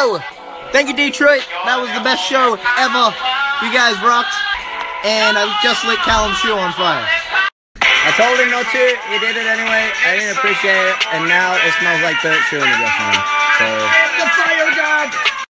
go! Thank you, Detroit. That was the best show ever. You guys rocked. And I just lit Calum's shoe on fire. I told him not to. He did it anyway. I didn't appreciate it. And now it smells like dirt shoe in the restaurant. So... the fire god!